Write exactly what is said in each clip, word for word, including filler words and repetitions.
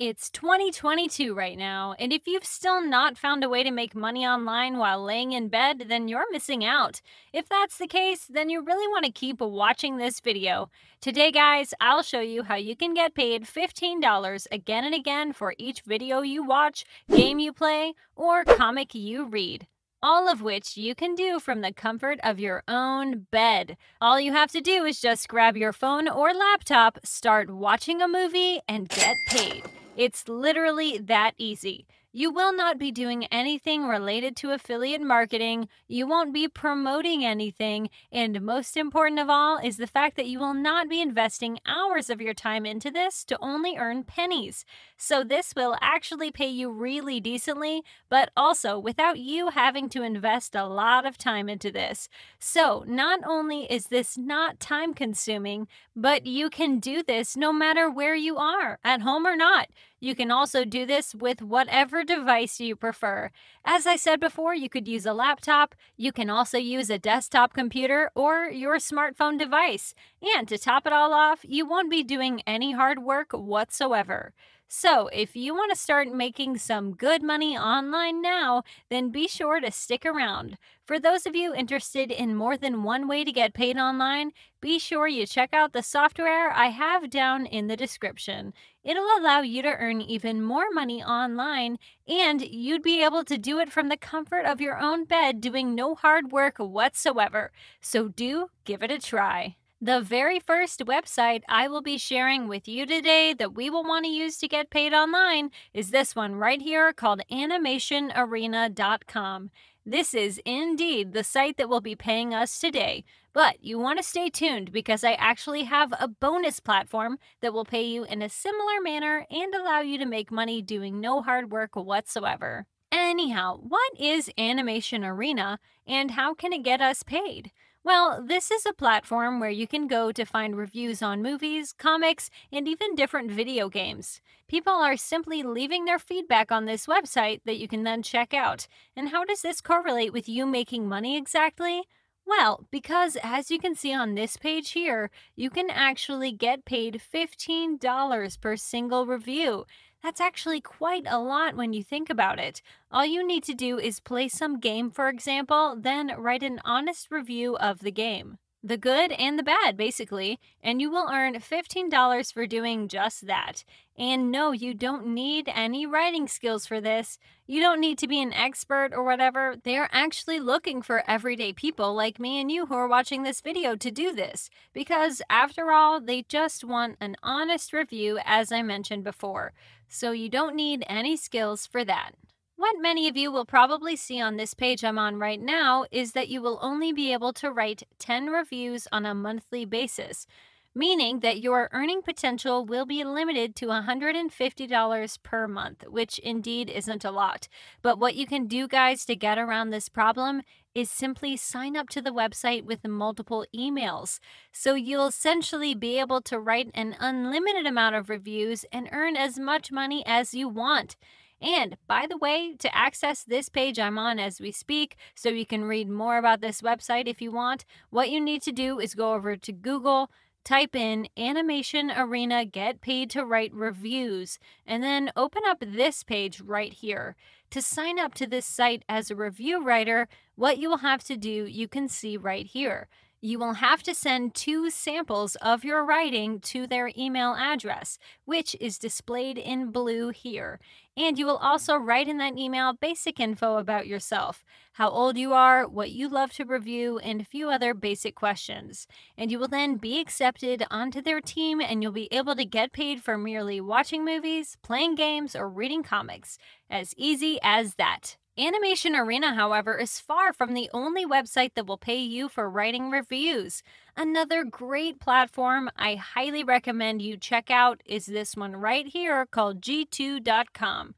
It's twenty twenty-two right now, and if you've still not found a way to make money online while laying in bed, then you're missing out. If that's the case, then you really want to keep watching this video. Today, guys, I'll show you how you can get paid fifteen dollars again and again for each video you watch, game you play, or comic you read. All of which you can do from the comfort of your own bed. All you have to do is just grab your phone or laptop, start watching a movie, and get paid. It's literally that easy. You will not be doing anything related to affiliate marketing, you won't be promoting anything, and most important of all is the fact that you will not be investing hours of your time into this to only earn pennies. So this will actually pay you really decently, but also without you having to invest a lot of time into this. So not only is this not time consuming, but you can do this no matter where you are, at home or not. You can also do this with whatever device you prefer. As I said before, you could use a laptop, you can also use a desktop computer or your smartphone device. And to top it all off, you won't be doing any hard work whatsoever. So if you want to start making some good money online now, then be sure to stick around. For those of you interested in more than one way to get paid online, be sure you check out the software I have down in the description. It'll allow you to earn even more money online, and you'd be able to do it from the comfort of your own bed doing no hard work whatsoever. So do give it a try. The very first website I will be sharing with you today that we will want to use to get paid online is this one right here called animation arena dot com. This is indeed the site that will be paying us today, but you want to stay tuned because I actually have a bonus platform that will pay you in a similar manner and allow you to make money doing no hard work whatsoever. Anyhow, what is Animation Arena and how can it get us paid? Well, this is a platform where you can go to find reviews on movies, comics, and even different video games. People are simply leaving their feedback on this website that you can then check out. And how does this correlate with you making money exactly? Well, because as you can see on this page here, you can actually get paid fifteen dollars per single review. That's actually quite a lot when you think about it. All you need to do is play some game, for example, then write an honest review of the game. The good and the bad, basically, and you will earn fifteen dollars for doing just that. And no, you don't need any writing skills for this. You don't need to be an expert or whatever. They are actually looking for everyday people like me and you who are watching this video to do this, because after all, they just want an honest review, as I mentioned before. So you don't need any skills for that. What many of you will probably see on this page I'm on right now is that you will only be able to write ten reviews on a monthly basis, meaning that your earning potential will be limited to one hundred fifty dollars per month, which indeed isn't a lot. But what you can do, guys, to get around this problem is simply sign up to the website with multiple emails. So you'll essentially be able to write an unlimited amount of reviews and earn as much money as you want. And by the way, to access this page I'm on as we speak, so you can read more about this website if you want, what you need to do is go over to Google, type in Animation Arena Get Paid to Write Reviews, and then open up this page right here. To sign up to this site as a review writer, what you will have to do, you can see right here. You will have to send two samples of your writing to their email address, which is displayed in blue here. And you will also write in that email basic info about yourself, how old you are, what you love to review, and a few other basic questions. And you will then be accepted onto their team, and you'll be able to get paid for merely watching movies, playing games, or reading comics. As easy as that. Animation Arena, however, is far from the only website that will pay you for writing reviews. Another great platform I highly recommend you check out is this one right here called g two dot com.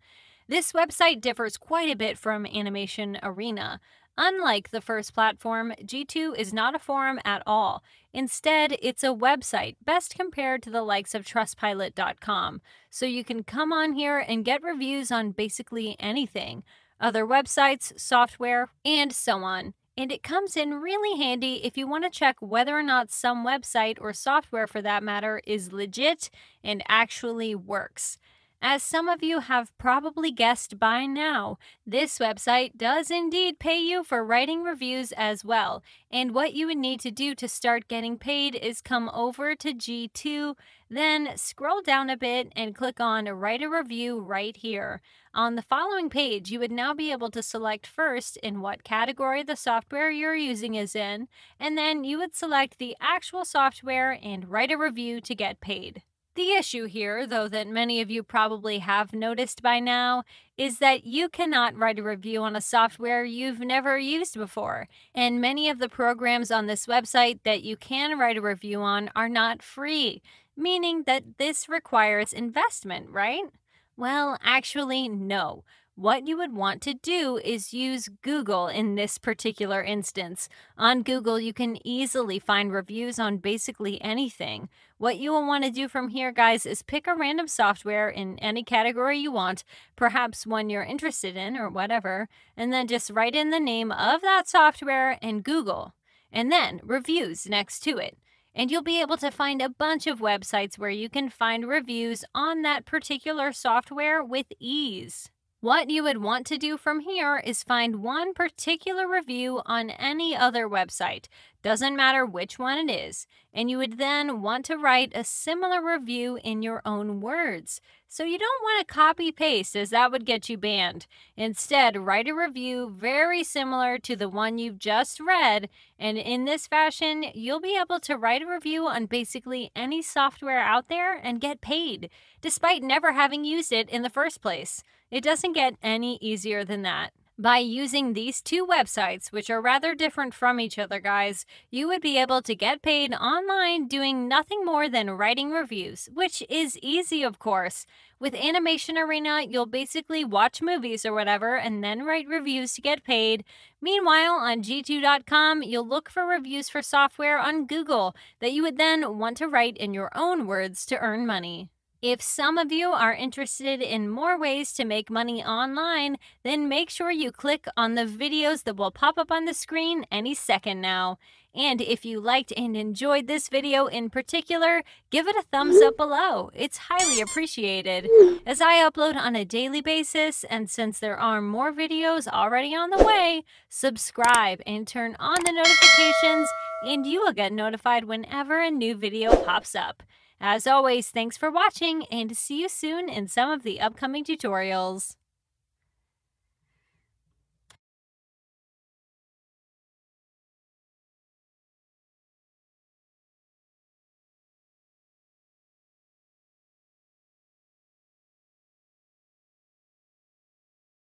This website differs quite a bit from Animation Arena. Unlike the first platform, G two is not a forum at all. Instead, it's a website, best compared to the likes of trust pilot dot com. So you can come on here and get reviews on basically anything. Other websites, software, and so on. And it comes in really handy if you want to check whether or not some website or software for that matter is legit and actually works. As some of you have probably guessed by now, this website does indeed pay you for writing reviews as well, and what you would need to do to start getting paid is come over to G two, then scroll down a bit and click on Write a Review right here. On the following page, you would now be able to select first in what category the software you're using is in, and then you would select the actual software and write a review to get paid. The issue here, though, that many of you probably have noticed by now, is that you cannot write a review on a software you've never used before, and many of the programs on this website that you can write a review on are not free, meaning that this requires investment, right? Well, actually, no. What you would want to do is use Google in this particular instance. On Google, you can easily find reviews on basically anything. What you will want to do from here, guys, is pick a random software in any category you want, perhaps one you're interested in or whatever, and then just write in the name of that software and Google, and then reviews next to it. And you'll be able to find a bunch of websites where you can find reviews on that particular software with ease. What you would want to do from here is find one particular review on any other website, doesn't matter which one it is, and you would then want to write a similar review in your own words. So you don't want to copy-paste, as that would get you banned. Instead, write a review very similar to the one you've just read, and in this fashion, you'll be able to write a review on basically any software out there and get paid, despite never having used it in the first place. It doesn't get any easier than that. By using these two websites, which are rather different from each other, guys, you would be able to get paid online doing nothing more than writing reviews, which is easy, of course. With Animation Arena, you'll basically watch movies or whatever and then write reviews to get paid. Meanwhile, on G two dot com, you'll look for reviews for software on Google that you would then want to write in your own words to earn money. If some of you are interested in more ways to make money online, then make sure you click on the videos that will pop up on the screen any second now. And if you liked and enjoyed this video in particular, give it a thumbs up below. It's highly appreciated. As I upload on a daily basis, and since there are more videos already on the way, subscribe and turn on the notifications, and you will get notified whenever a new video pops up. As always, thanks for watching and see you soon in some of the upcoming tutorials.